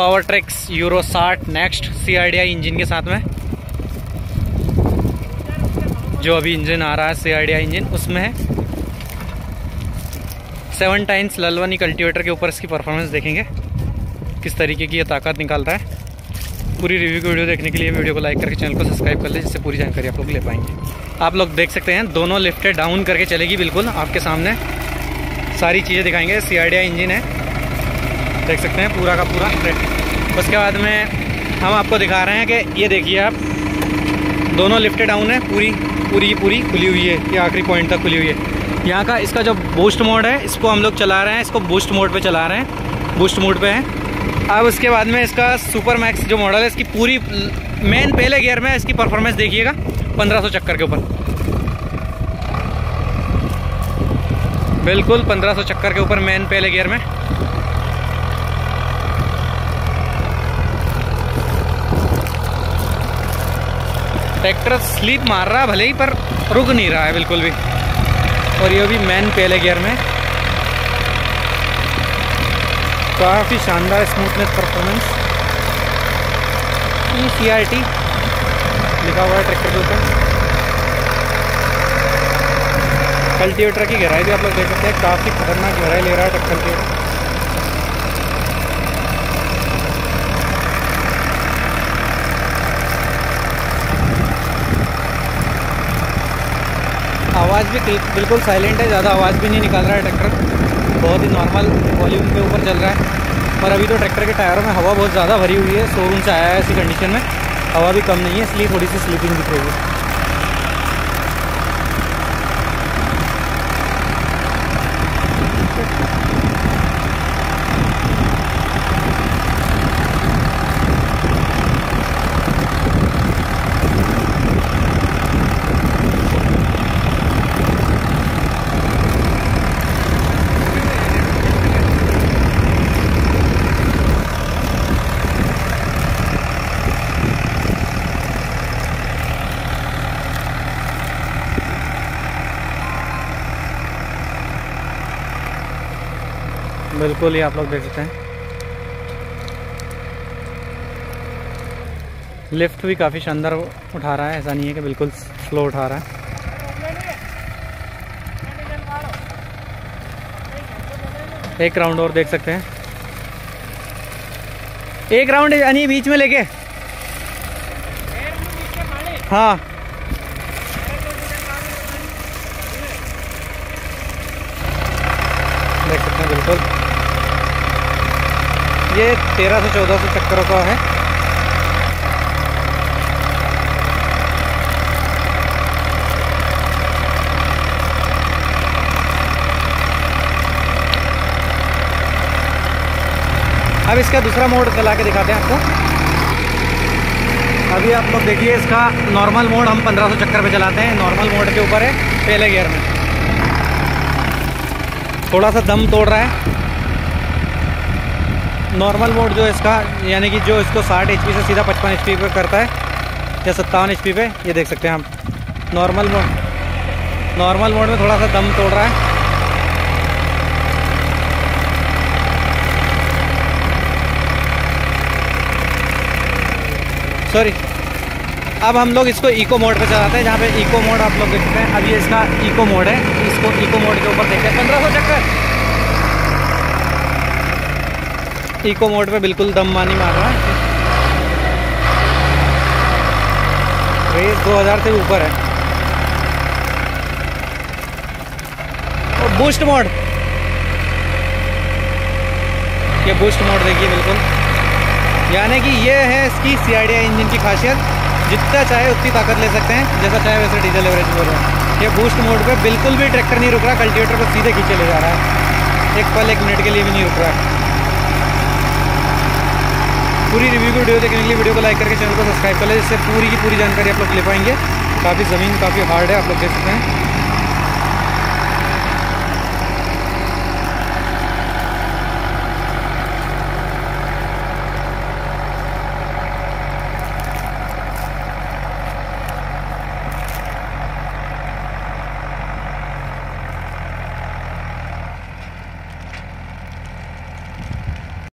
पावरट्रेक्स Euro 60 next CRDI engine के साथ में जो अभी इंजन आ रहा है CRDI इंजन, उसमें है 7 टाइम्स ललवानी कल्टीवेटर के ऊपर इसकी परफॉर्मेंस देखेंगे, किस तरीके की ये ताकत निकालता है। पूरी रिव्यू की वीडियो देखने के लिए वीडियो को लाइक करके चैनल को सब्सक्राइब कर लें, जिससे पूरी जानकारी आप लोग ले पाएंगे। आप लोग देख सकते हैं दोनों लिफ्टें डाउन करके चलेगी, बिल्कुल आपके सामने सारी चीज़ें दिखाएंगे। CRDI इंजन है, देख सकते हैं पूरा का पूरा। उसके बाद में हम आपको दिखा रहे हैं कि ये देखिए आप, दोनों लिफ्टें डाउन है, पूरी खुली हुई है, ये आखिरी पॉइंट तक खुली हुई है। यहाँ का इसका जो बूस्ट मोड है, इसको हम लोग चला रहे हैं, इसको बूस्ट मोड पे चला रहे हैं, बूस्ट मोड पे है। अब उसके बाद में इसका सुपर मैक्स जो मॉडल है, इसकी पूरी मेन पहले गियर में इसकी परफॉर्मेंस देखिएगा 1500 चक्कर के ऊपर, बिल्कुल 1500 चक्कर के ऊपर मेन पहले गियर में। ट्रैक्टर स्लीप मार रहा है भले ही, पर रुक नहीं रहा है बिल्कुल भी, और ये भी मेन पहले गियर में। काफ़ी शानदार स्मूथनेस परफॉर्मेंस, CRT लिखा हुआ है ट्रैक्टर के ऊपर। कल्टीवेटर की गहराई भी आप लोग देख सकते हैं, काफ़ी खतरनाक गहराई ले रहा है ट्रैक्टर के। आवाज़ भी बिल्कुल साइलेंट है, ज़्यादा आवाज़ भी नहीं निकाल रहा है ट्रैक्टर, बहुत ही नॉर्मल वॉल्यूम के ऊपर चल रहा है। पर अभी तो ट्रैक्टर के टायरों में हवा बहुत ज़्यादा भरी हुई है, शोरूम से आया है ऐसी कंडीशन में, हवा भी कम नहीं है, इसलिए थोड़ी सी स्लीपिंग दिख रही है। बिल्कुल ही आप लोग देख सकते हैं, लिफ्ट भी काफ़ी शानदार उठा रहा है, ऐसा नहीं है कि बिल्कुल स्लो उठा रहा है। एक राउंड और देख सकते हैं, एक राउंड यानी बीच में लेके, हाँ देख सकते हैं बिल्कुल। ये 1300-1400 चक्करों का है। अब इसका दूसरा मोड चला के दिखाते हैं आपको। अभी आप लोग देखिए इसका नॉर्मल मोड हम 1500 चक्कर पे चलाते हैं, नॉर्मल मोड के ऊपर है पहले गियर में, थोड़ा सा दम तोड़ रहा है। नॉर्मल मोड जो इसका, यानी कि जो इसको 60 HP से सीधा 55 HP पे करता है या 57 HP पे, ये देख सकते हैं आप नॉर्मल मोड, नॉर्मल मोड में थोड़ा सा दम तोड़ रहा है। सॉरी, अब हम लोग इसको इको मोड पे चलाते हैं, जहाँ पे इको मोड आप लोग देख सकते हैं। अब ये इसका इको मोड है, इसको इको मोड के ऊपर देखते हैं 1500 चक्कर। इको मोड पे बिल्कुल दम मानी मार रहा है, रेस 2000 से ऊपर है। और बूस्ट मोड, ये बूस्ट मोड देखिए बिल्कुल, यानी कि ये है इसकी CRDI इंजन की खासियत, जितना चाहे उतनी ताकत ले सकते हैं, जैसा चाहे वैसे डीजल एवरेज बोल रहे हैं। ये बूस्ट मोड पे बिल्कुल भी ट्रैक्टर नहीं रुक रहा, कल्टीवेटर को सीधे खींचे ले जा रहा है, एक पल एक मिनट के लिए भी नहीं रुक रहा है। पूरी रिव्यू की वीडियो देखने के लिए वीडियो को लाइक करके चैनल को सब्सक्राइब कर लें, जिससे पूरी की पूरी जानकारी आप लोग ले पाएंगे। काफ़ी ज़मीन काफ़ी हार्ड है, आप लोग देख सकते हैं।